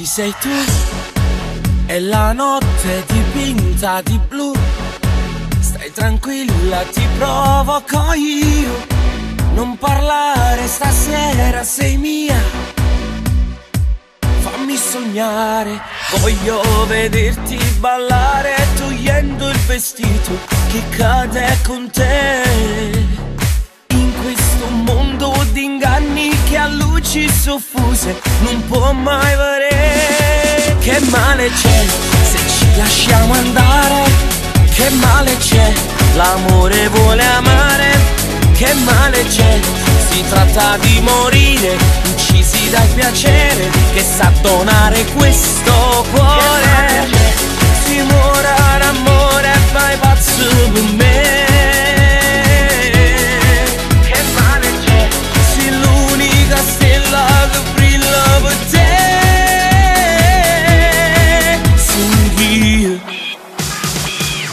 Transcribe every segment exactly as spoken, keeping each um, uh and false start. Ci sei tu e la notte dipinta di blu. Stai tranquilla, ti provoco io. Non parlare, stasera sei mia. Fammi sognare, voglio vederti ballare, togliendo il vestito che cade con te. In questo mondo di inganni che a luci soffuse non può mai valere. Che male c'è se ci lasciamo andare? Che male c'è, l'amore vuole amare. Che male c'è, si tratta di morire, uccisi dal piacere che sa donare questo cuore. Si muore d'amore e fai pazzo per me. Che male c'è, sei l'unica stella che brilla per te. Sogni.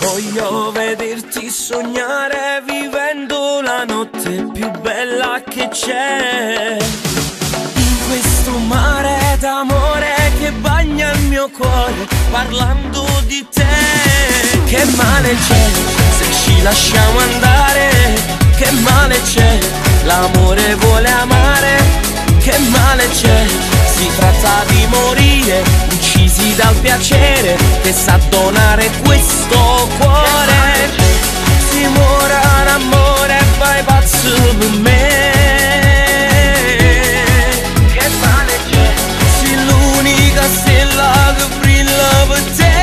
Voglio vederti sognare, vivendo la notte più bella che c'è. In questo mare d'amore che bagna il mio cuore, parlando di te. Che male c'è se ci lasciamo andare? Che male c'è, l'amore vuole amare. Che male c'è, si tratta di morire, uccisi dal piacere che sa donare questo cuore. Si muore d'amore e fai pazzo per me. Che male c'è? Sei l'unica stella che brilla per te.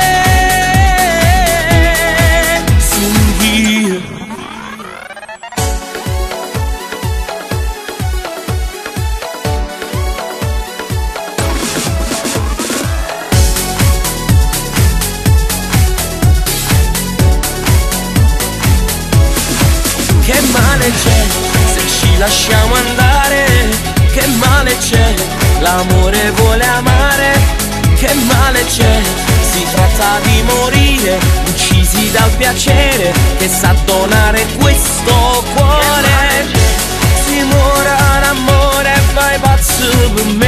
Sogni. Che male c'è se ci lasciamo andare? Che male c'è, l'amore vuole amare. Che male c'è, si tratta di morire, uccisi dal piacere che sa donare questo cuore. Si muore d'amore e fai pazzo per me.